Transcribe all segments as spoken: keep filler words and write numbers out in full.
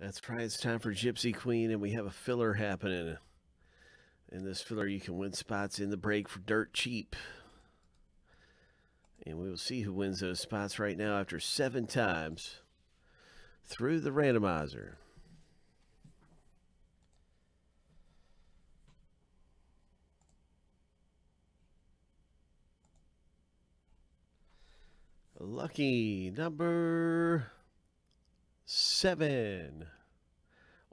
That's right. It's time for Gypsy Queen, and we have a filler happening. In this filler, you can win spots in the break for dirt cheap. And we will see who wins those spots right now after seven times through the randomizer. Lucky number seven.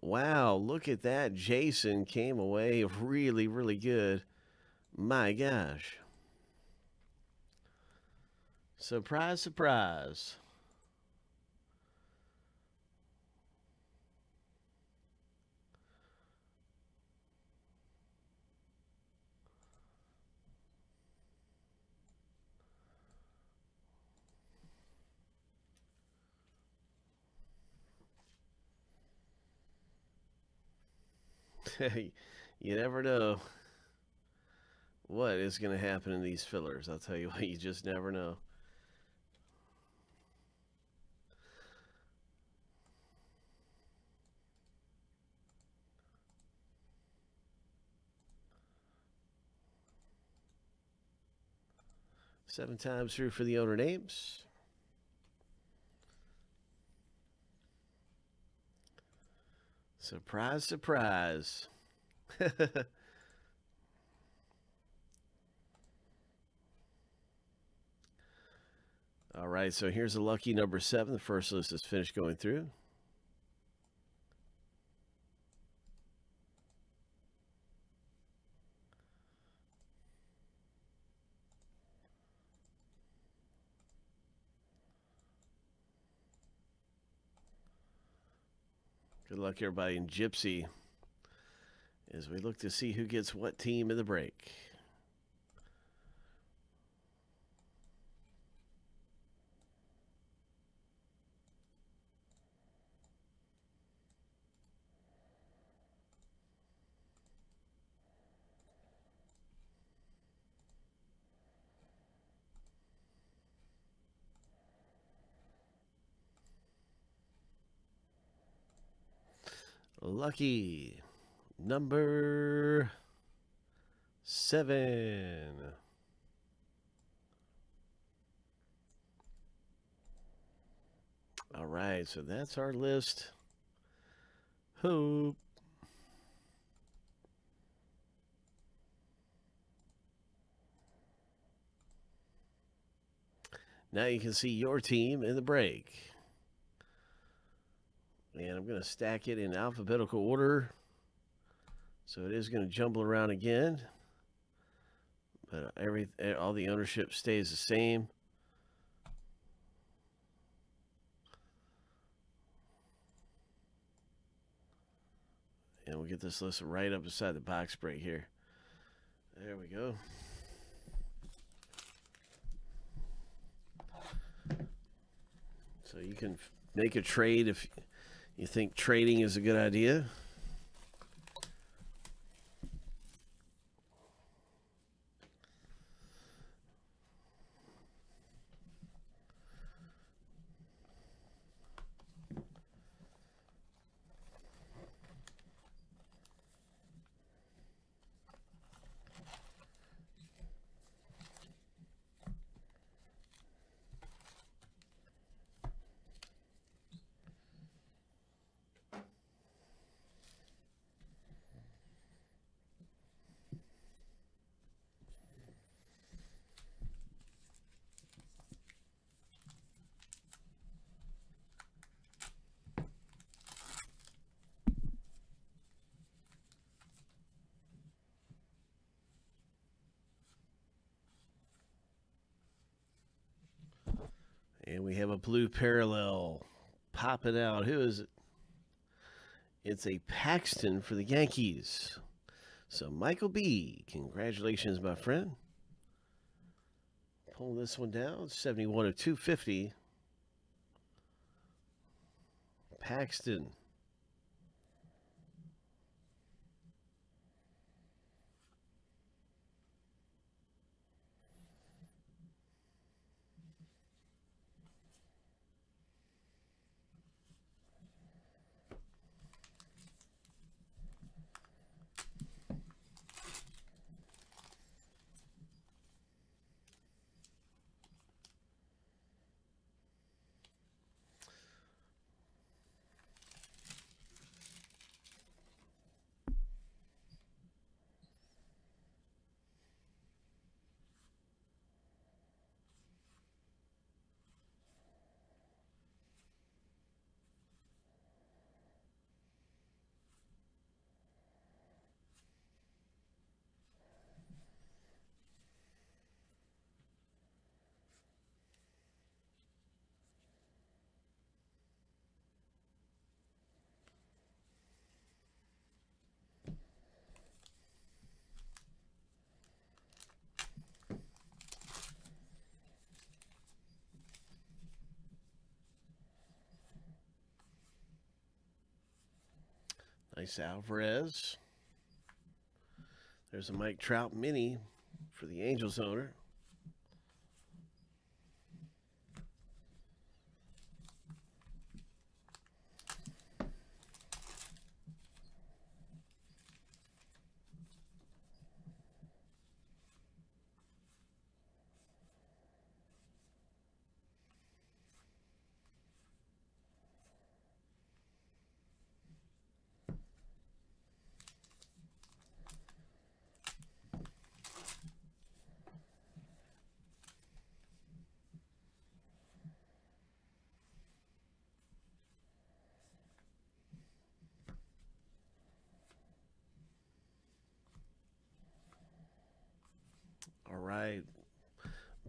Wow, look at that. Jason came away really, really good. My gosh. Surprise, surprise. You never know what is going to happen in these fillers. I'll tell you what, you just never know. Seven times through for the owner names. Surprise, surprise. All right, so here's a lucky number seven. The first list is finished going through. Good luck, everybody, in Gypsy as we look to see who gets what team in the break. Lucky number seven. All right, so that's our list. Hope. Now you can see your team in the break. And I'm going to stack it in alphabetical order. So it is going to jumble around again. But every, all the ownership stays the same. And we'll get this list right up beside the box break here. There we go. So you can make a trade if you think trading is a good idea. And we have a blue parallel popping out. Who is it? It's a Paxton for the Yankees. So Michael B, congratulations, my friend. Pull this one down, seventy-one of two fifty. Paxton. Nice Alvarez. There's a Mike Trout mini for the Angels owner. All right,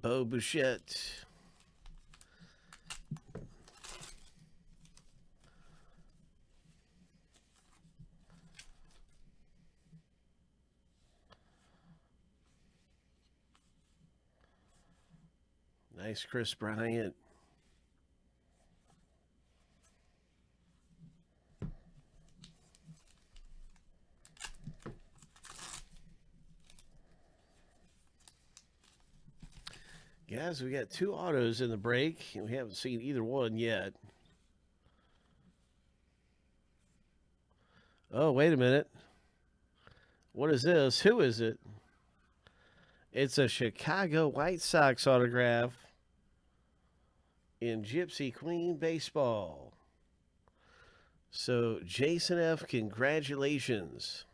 Bo Bichette. Nice Chris Bryant. Guys, we got two autos in the break, and we haven't seen either one yet. Oh, wait a minute. What is this? Who is it? It's a Chicago White Sox autograph in Gypsy Queen Baseball. So, Jason F., congratulations.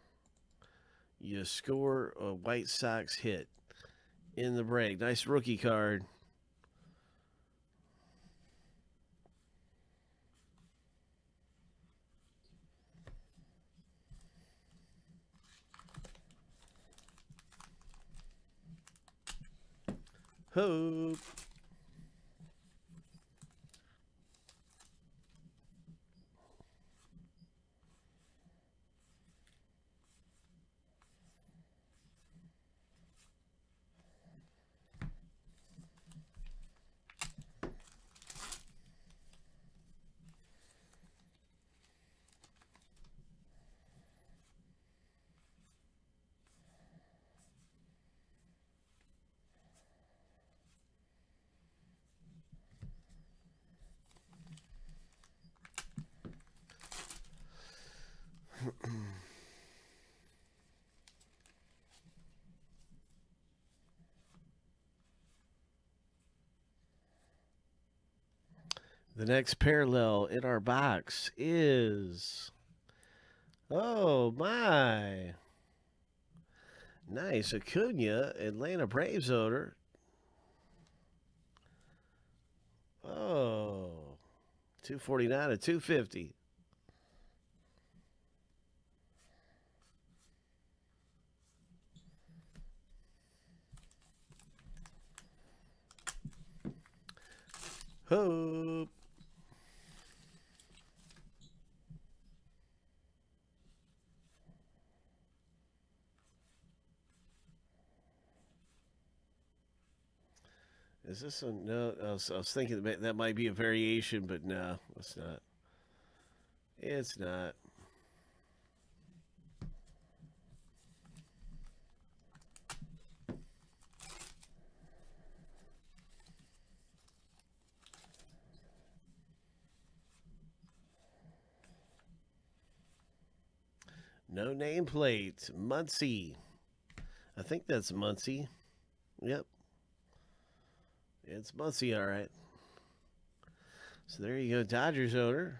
You score a White Sox hit in the break. Nice rookie card. Hope. The next parallel in our box is, oh my, nice Acuna, Atlanta Braves owner. Oh, two forty-nine to two fifty. Hope. Is this a, no, I was, I was thinking that might be a variation, but no, it's not. It's not. No nameplate. Muncy. I think that's Muncy. Yep. It's Muncy, all right. So there you go, Dodgers owner.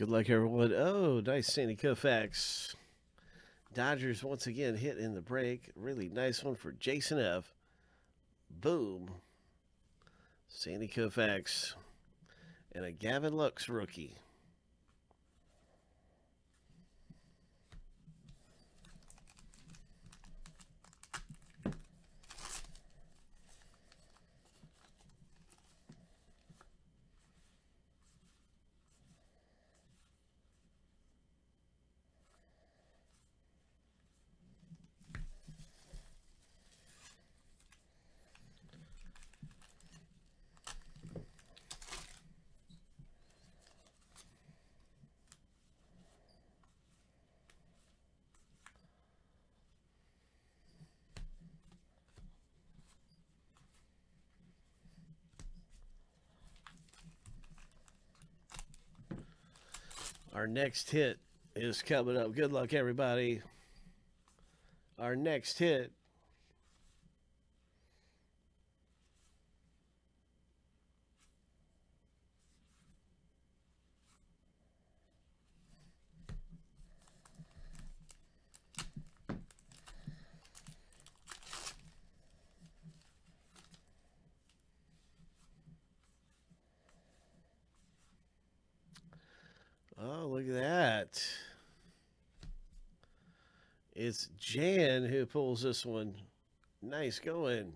Good luck, everyone. Oh, nice, Sandy Koufax. Dodgers once again hit in the break. Really nice one for Jason F. Boom. Sandy Koufax. And a Gavin Lux rookie. Our next hit is coming up. Good luck, everybody. Our next hit Oh, look at that. It's Jan who pulls this one. Nice going.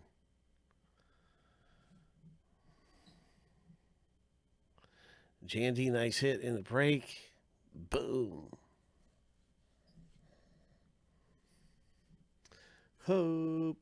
Jan D, nice hit in the break. Boom. Hope.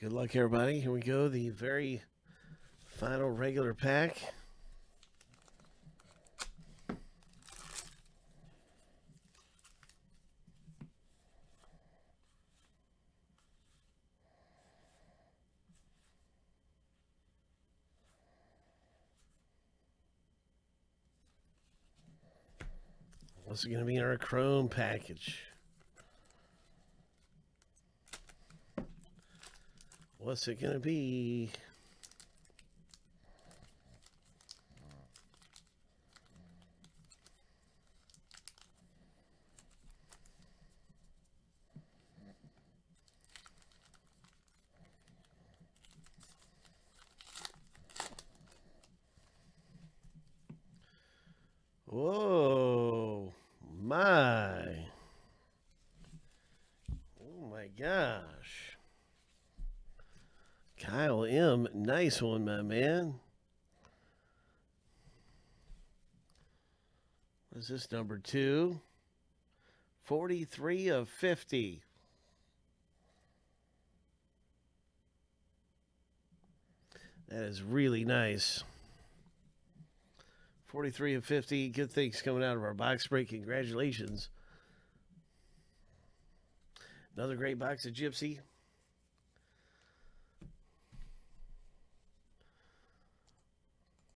Good luck, everybody. Here we go. The very final regular pack. What's going to be in our Chrome package? What's it gonna be? Whoa, my. Oh my gosh. Kyle M, nice one, my man. What is this, number two? forty-three of fifty. That is really nice. forty-three of fifty. Good things coming out of our box break. Congratulations. Another great box of Gypsy.